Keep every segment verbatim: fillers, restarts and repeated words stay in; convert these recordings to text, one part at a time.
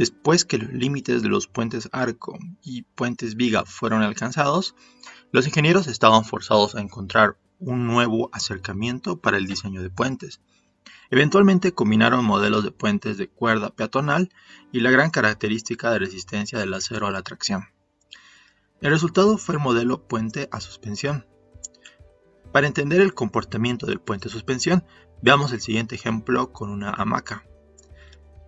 Después que los límites de los puentes Arco y puentes Viga fueron alcanzados, los ingenieros estaban forzados a encontrar un nuevo acercamiento para el diseño de puentes. Eventualmente combinaron modelos de puentes de cuerda peatonal y la gran característica de resistencia del acero a la tracción. El resultado fue el modelo puente a suspensión. Para entender el comportamiento del puente a suspensión, veamos el siguiente ejemplo con una hamaca.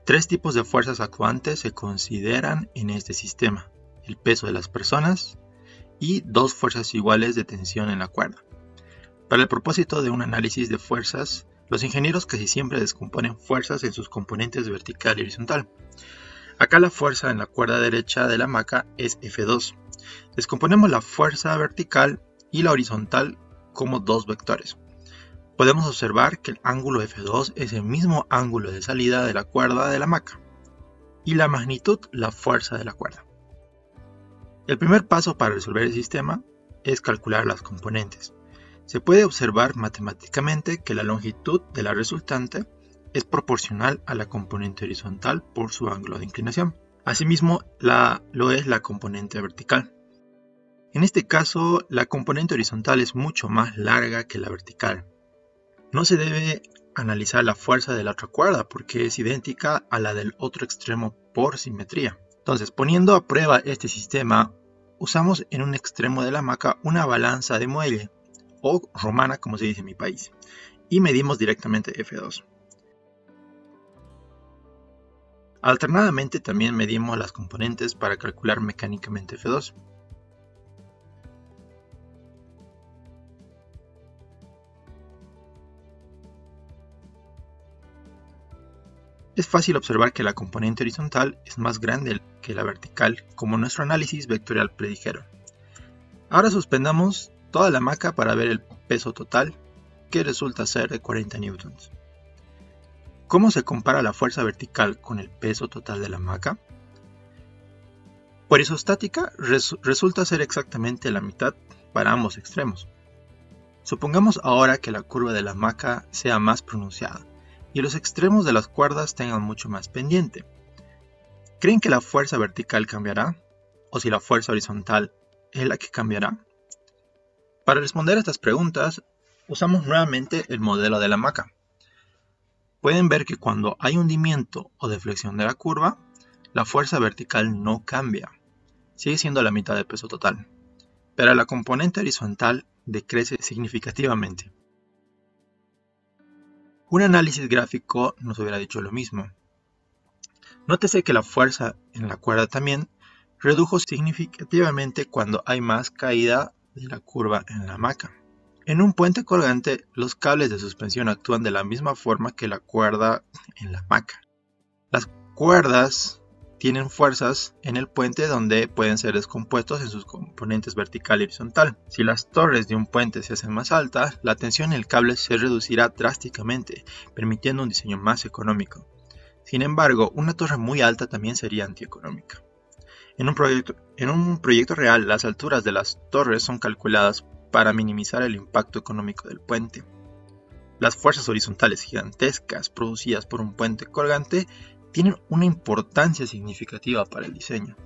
Tres tipos de fuerzas actuantes se consideran en este sistema: el peso de las personas y dos fuerzas iguales de tensión en la cuerda. Para el propósito de un análisis de fuerzas, los ingenieros casi siempre descomponen fuerzas en sus componentes vertical y horizontal. Acá la fuerza en la cuerda derecha de la hamaca es F dos. Descomponemos la fuerza vertical y la horizontal como dos vectores. Podemos observar que el ángulo F dos es el mismo ángulo de salida de la cuerda de la hamaca y la magnitud la fuerza de la cuerda. El primer paso para resolver el sistema es calcular las componentes. Se puede observar matemáticamente que la longitud de la resultante es proporcional a la componente horizontal por su ángulo de inclinación. Asimismo, la, lo es la componente vertical. En este caso, la componente horizontal es mucho más larga que la vertical. No se debe analizar la fuerza de la otra cuerda porque es idéntica a la del otro extremo por simetría. Entonces, poniendo a prueba este sistema, usamos en un extremo de la hamaca una balanza de muelle, o romana como se dice en mi país, y medimos directamente F dos. Alternadamente también medimos las componentes para calcular mecánicamente F dos. Es fácil observar que la componente horizontal es más grande que la vertical, como nuestro análisis vectorial predijeron. Ahora suspendamos toda la hamaca para ver el peso total, que resulta ser de cuarenta newtons. ¿Cómo se compara la fuerza vertical con el peso total de la hamaca? Por isostática res- resulta ser exactamente la mitad para ambos extremos. Supongamos ahora que la curva de la hamaca sea más pronunciada y los extremos de las cuerdas tengan mucho más pendiente. ¿Creen que la fuerza vertical cambiará? ¿O si la fuerza horizontal es la que cambiará? Para responder a estas preguntas, usamos nuevamente el modelo de la hamaca. Pueden ver que cuando hay hundimiento o deflexión de la curva, la fuerza vertical no cambia, sigue siendo la mitad del peso total, pero la componente horizontal decrece significativamente. Un análisis gráfico nos hubiera dicho lo mismo. Nótese que la fuerza en la cuerda también redujo significativamente cuando hay más caída de la curva en la hamaca. En un puente colgante, los cables de suspensión actúan de la misma forma que la cuerda en la hamaca. Las cuerdas tienen fuerzas en el puente donde pueden ser descompuestos en sus componentes vertical y horizontal. Si las torres de un puente se hacen más altas, la tensión en el cable se reducirá drásticamente, permitiendo un diseño más económico. Sin embargo, una torre muy alta también sería antieconómica. En un proyecto, en un proyecto real, las alturas de las torres son calculadas para minimizar el impacto económico del puente. Las fuerzas horizontales gigantescas producidas por un puente colgante tienen una importancia significativa para el diseño.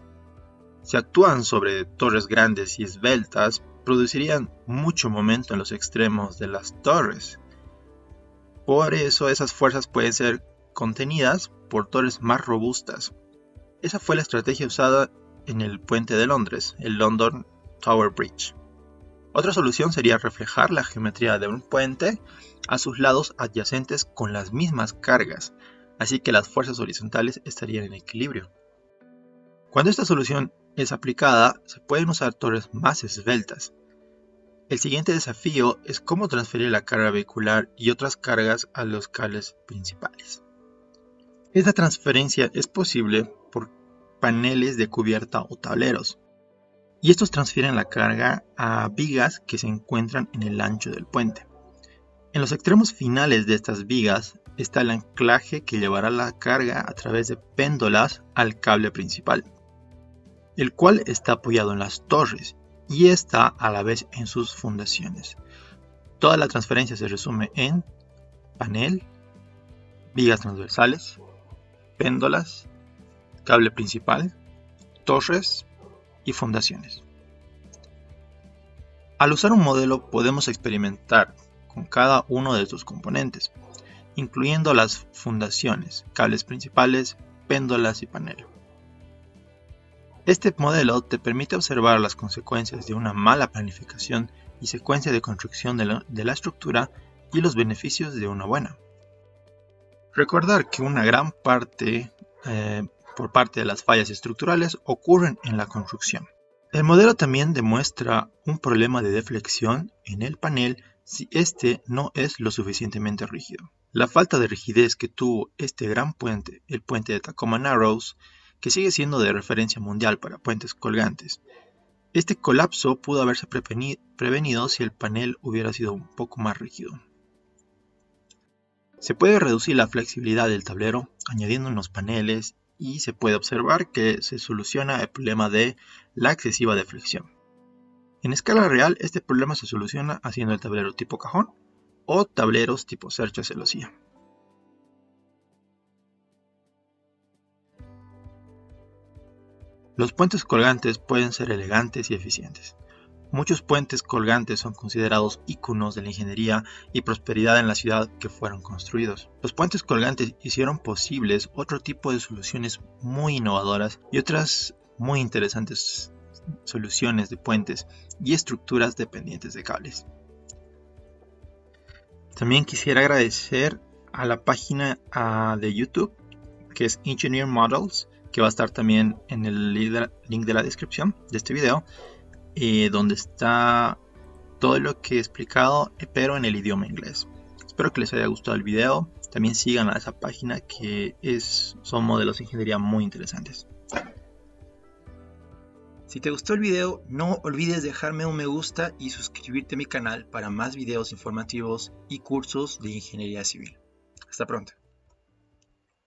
Si actúan sobre torres grandes y esbeltas, producirían mucho momento en los extremos de las torres. Por eso esas fuerzas pueden ser contenidas por torres más robustas. Esa fue la estrategia usada en el puente de Londres, el London Tower Bridge. Otra solución sería reflejar la geometría de un puente a sus lados adyacentes con las mismas cargas, así que las fuerzas horizontales estarían en equilibrio. Cuando esta solución es aplicada, se pueden usar torres más esbeltas. El siguiente desafío es cómo transferir la carga vehicular y otras cargas a los cables principales. Esta transferencia es posible por paneles de cubierta o tableros, y estos transfieren la carga a vigas que se encuentran en el ancho del puente. En los extremos finales de estas vigas está el anclaje que llevará la carga a través de péndolas al cable principal, el cual está apoyado en las torres y está a la vez en sus fundaciones. Toda la transferencia se resume en panel, vigas transversales, péndolas, cable principal, torres y fundaciones. Al usar un modelo podemos experimentar con cada uno de sus componentes, incluyendo las fundaciones, cables principales, péndolas y panel. Este modelo te permite observar las consecuencias de una mala planificación y secuencia de construcción de la, de la estructura y los beneficios de una buena. Recordar que una gran parte eh, por parte de las fallas estructurales ocurren en la construcción. El modelo también demuestra un problema de deflexión en el panel si éste no es lo suficientemente rígido. La falta de rigidez que tuvo este gran puente, el puente de Tacoma Narrows, que sigue siendo de referencia mundial para puentes colgantes. Este colapso pudo haberse prevenido si el panel hubiera sido un poco más rígido. Se puede reducir la flexibilidad del tablero añadiendo unos paneles y se puede observar que se soluciona el problema de la excesiva deflexión. En escala real, este problema se soluciona haciendo el tablero tipo cajón o tableros tipo cercha celosía. Los puentes colgantes pueden ser elegantes y eficientes. Muchos puentes colgantes son considerados íconos de la ingeniería y prosperidad en la ciudad que fueron construidos. Los puentes colgantes hicieron posibles otro tipo de soluciones muy innovadoras y otras muy interesantes soluciones de puentes y estructuras dependientes de cables. También quisiera agradecer a la página uh, de YouTube, que es Engineer Models, que va a estar también en el link de la descripción de este video, Eh, donde está todo lo que he explicado, pero en el idioma inglés. Espero que les haya gustado el video. También sigan a esa página que es, son modelos de ingeniería muy interesantes. Si te gustó el video, no olvides dejarme un me gusta y suscribirte a mi canal para más videos informativos y cursos de ingeniería civil. Hasta pronto.